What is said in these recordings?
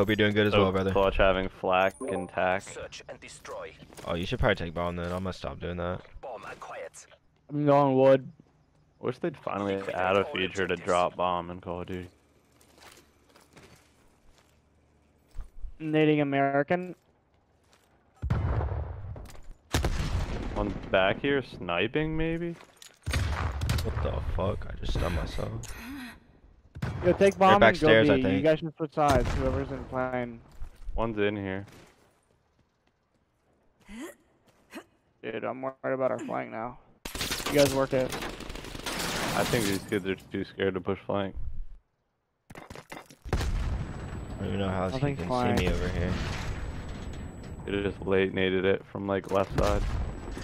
Hope you're doing good as well, brother. Clutch having flak and tack. Search and destroy. Oh, you should probably take bomb then. I'm gonna stop doing that. Bomb acquired. I'm going wood. Wish they'd finally add a feature to drop bomb in Call of Duty. Nading American. One's back here sniping, maybe? What the fuck? I just stunned myself. Yo, take bomb and go B. I think. You guys should switch sides, whoever's in plane. One's in here. Dude, I'm worried about our flank now. You guys work it. I think these kids are too scared to push flank. I don't even know how else you can see me over here. It just late naded it from like left side.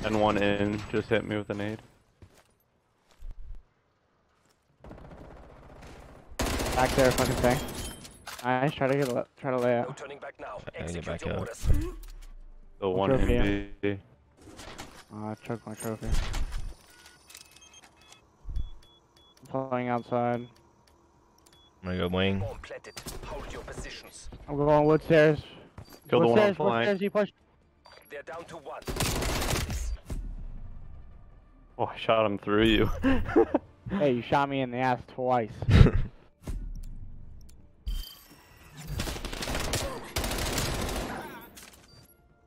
And one in just hit me with a nade. Back there, fucking thing. Nice, try to lay out. No turning back now. Execute back your orders. The one in B. I choked my trophy. I'm pulling outside. I'm gonna go wing. Hold your positions. I'm going wood stairs. Kill the one on flank. They're down to one. Oh, I shot him through you. Hey, you shot me in the ass twice.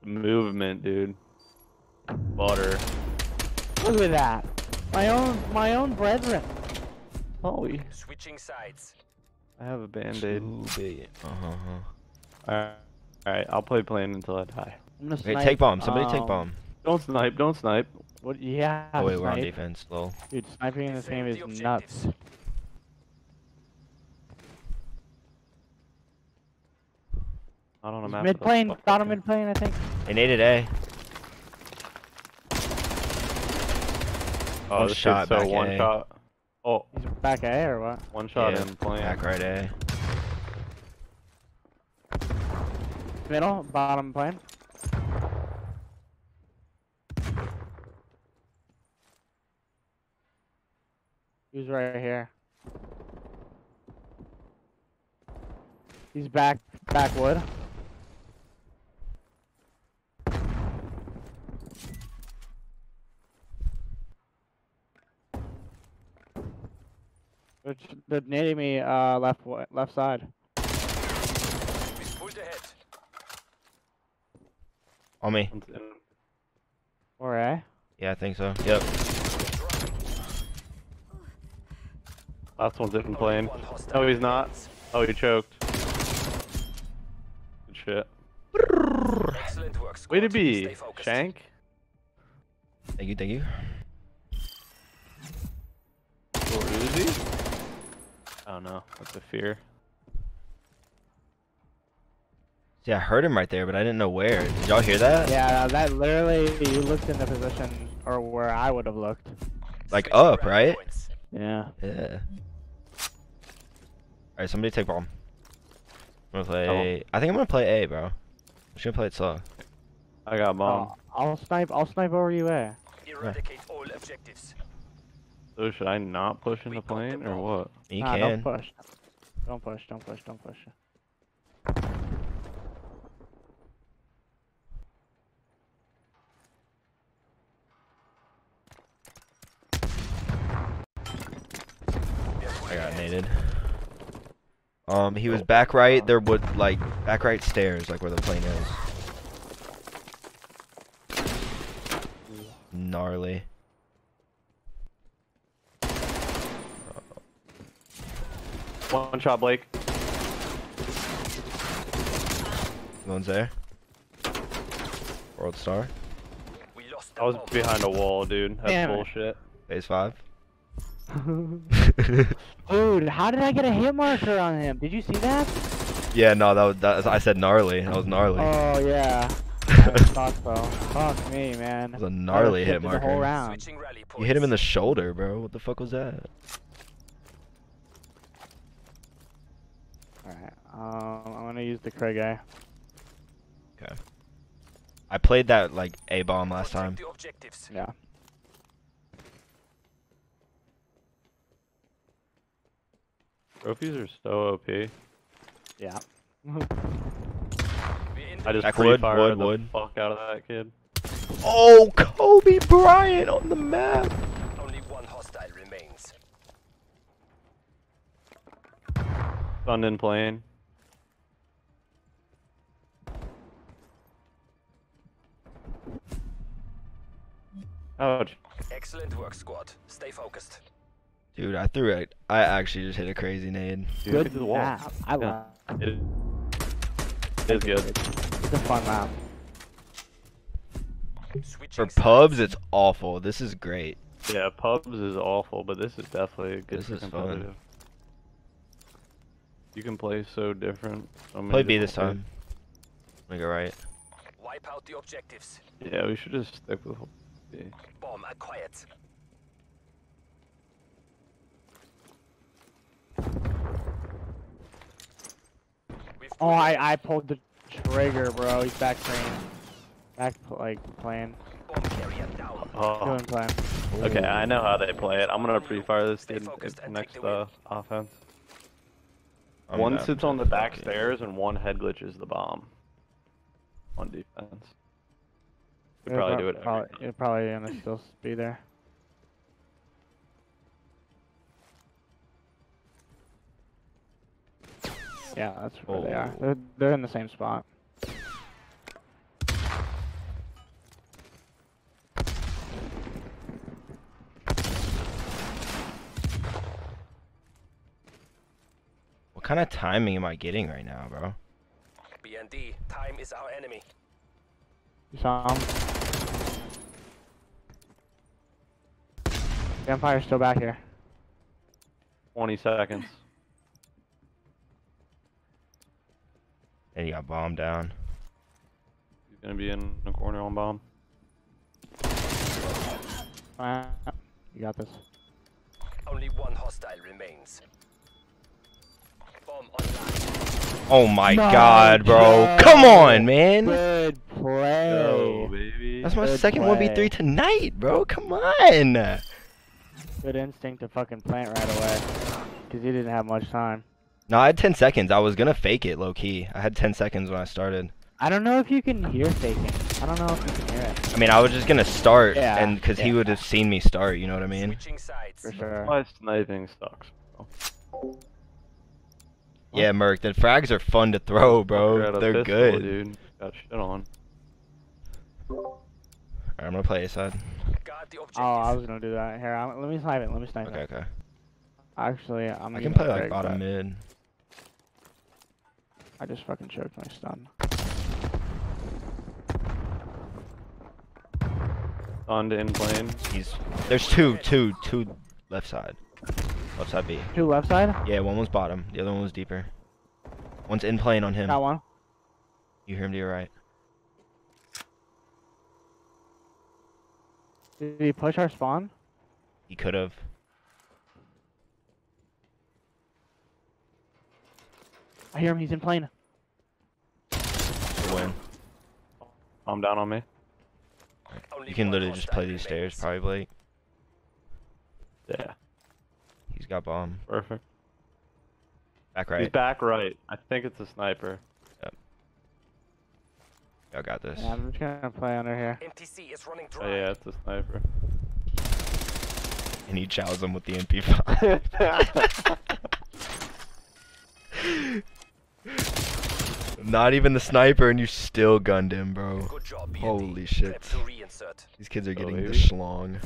Movement, dude. Butter. Look at that. My own brethren. Holy. Switching sides. I have a band-aid. Alright, I'll play plane until I die. Hey, take bomb. Somebody take bomb. Don't snipe, don't snipe. What? Yeah. Oh wait, we're on defense, lol. Dude, sniping in this game is nuts. I don't know map. Mid plane, bottom mid plane, I think. They needed A. Oh, this shot back one shot. Oh, he's back A or what? One shot in plane. Back right A. Middle, bottom plane. He's right here. He's back wood. Which they're nading me left side. On me. Or A? Yeah, I think so. Yep. Last one's in plane. Oh, he's not. Oh, he choked. Good shit. Excellent work, squad. Way to be, Shank. Thank you, thank you. Or Uzi? I don't know. That's a fear. See, I heard him right there, but I didn't know where. Did y'all hear that? Yeah, that literally, you looked in the position or where I would have looked. Like up, right? Yeah. Yeah. Alright, somebody take bomb. I'm gonna play. I think I'm gonna play A, bro. I'm just gonna play it slow. I got bomb. I'll snipe over you A. Eradicate all objectives. So should I not push in the plane or what? You can. Don't push. Don't push, don't push, don't push. I got naded. He was back right, there would like back right stairs, like where the plane is. Gnarly. One shot, Blake. One's there. World star. I was behind a wall, dude. That's bullshit. Phase 5. Dude, how did I get a hit marker on him? Did you see that? Yeah, no, that was I said gnarly. That was gnarly. Oh yeah. I thought so. Fuck me, man. That was a gnarly hit marker. The whole round. You hit him in the shoulder, bro. What the fuck was that? Alright, I'm gonna use the Craig A. Okay. I played that, like, A bomb last time. Yeah. Trophies are so OP. Yeah. I just pre-fired the fuck out of that kid. Oh, Kobe Bryant on the map! Only one hostile remains. London plane. Ouch. Excellent work, squad. Stay focused. Dude, I threw it. I actually just hit a crazy nade. Dude, good to the wall. I love it. It is good. It's a fun map. For pubs, it's awful. This is great. Yeah, pubs is awful, but this is definitely good. This is competitive. Fun. You can play so different. So play B this time. I'm gonna go right. Wipe out the objectives. Yeah, we should just stick with B. Bomb acquired. Oh, I pulled the trigger, bro. He's back playing. Back like playing. Oh. Playing. Okay, I know how they play it. I'm gonna pre-fire this dude next offense. One sits on the back stairs and one head glitches the bomb. On defense. We'll probably do it. You're probably gonna still be there. Yeah, that's where they are. They're in the same spot. What kind of timing am I getting right now, bro? BND, time is our enemy. You saw him. The Empire's still back here. 20 seconds. And he got bombed down. He's gonna be in the corner on bomb. You got this. Only one hostile remains. Bomb online. Oh my god, bro. Play. Come on, man. Good play. Yo, baby. That's my second 1v3 tonight, bro. Come on. Good instinct to fucking plant right away. Because you didn't have much time. No, I had 10 seconds. I was gonna fake it, low key. I had 10 seconds when I started. I don't know if you can hear faking. I don't know if you can hear it. I mean, I was just gonna start, and because he would have seen me start. You know what I mean? For sure. My sniping sucks, bro. Yeah, Merc. The frags are fun to throw, bro. They're good, dude. Got shit on. Alright, I'm gonna play A-side. Oh, I was gonna do that. Here, let me snipe it. Let me snipe it. Okay. Actually, I can play like bottom mid. I just fucking choked my stun. On to in plane. There's two left side. Left side B. Two left side? Yeah, one was bottom. The other one was deeper. One's in plane on him. Got one. You hear him to your right. Did he push our spawn? He could have. I hear him. He's in plane. Win. Calm down on me. You can literally just play these stairs, probably, Blake. Yeah. He's got bomb. Perfect. Back right. He's back right. I think it's a sniper. Yep. Y'all got this. Yeah, I'm just gonna play under here. MTC is running dry. Oh, yeah, it's a sniper. And he chows him with the MP5. Not even the sniper, and you still gunned him, bro. Good job, holy shit. These kids are getting the schlong.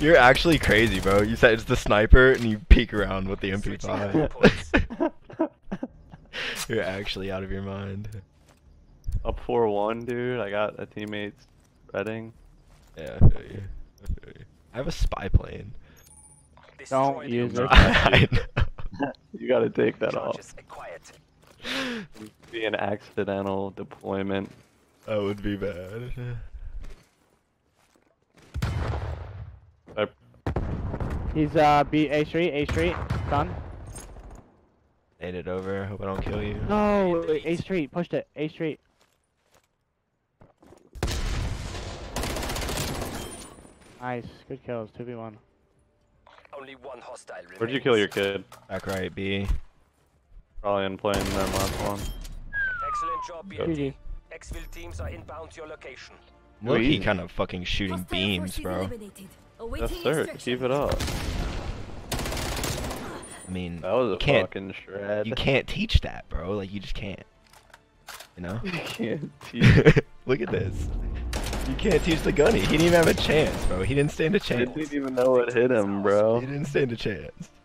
You're actually crazy, bro. You said it's the sniper, and you peek around with the MP5. You're actually out of your mind. Up 4-1, dude. I got a teammate spreading. Yeah, I feel you. I have a spy plane. Don't use it. I know. You gotta take that off. It'd be an accidental deployment. That would be bad. He's A street. Done. Ate it over. Hope I don't kill you. No, A street. Pushed it. A street. Nice. Good kills. 2v1. Only one hostile remains. Where'd you kill your kid? Back right, B. Probably in playing their last one. Excellent job, BLT. Exfil teams are inbound to your location. Loki kind of fucking shooting beams, bro. Yes, sir. Keep it up. I mean, that was a fucking shred. You can't teach that, bro. Like, you just can't. You know? You can't teach. Look at this. You can't teach the gunny. He didn't even have a chance, bro. He didn't stand a chance. He didn't even know what hit him, bro. He didn't stand a chance.